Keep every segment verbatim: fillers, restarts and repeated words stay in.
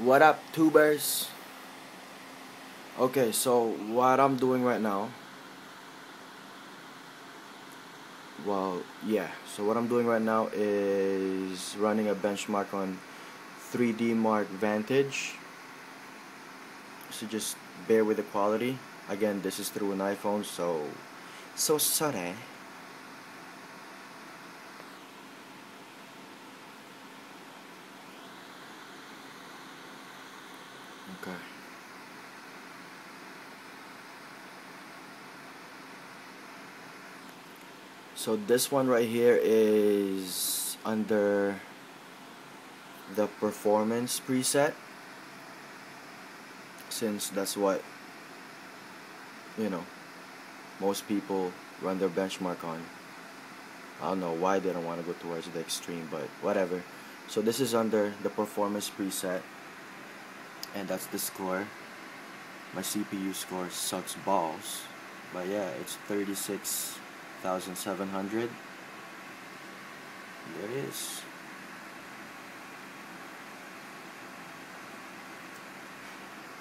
What up, tubers? Okay, so what I'm doing right now, well, yeah, so what I'm doing right now is running a benchmark on three D Mark Vantage, so just bear with the quality. Again, this is through an iPhone, so so sorry. Okay. So this one right here is under the performance preset, since that's what, you know, most people run their benchmark on. I don't know why they don't want to go towards the extreme, but whatever. So this is under the performance preset. And that's the score. My C P U score sucks balls, but yeah, it's thirty-six thousand seven hundred. There it is.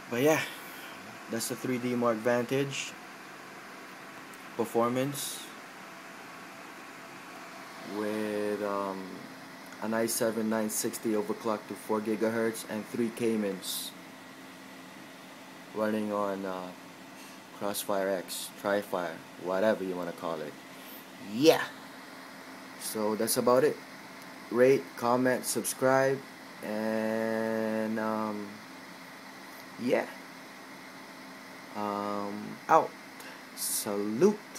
But yeah, that's the three D Mark Vantage performance with um, an i seven nine sixty overclocked to four gigahertz and three K mins. Running on uh, Crossfire X, TriFire, whatever you want to call it. Yeah! So that's about it. Rate, comment, subscribe, and um, yeah. Um, out. Salute.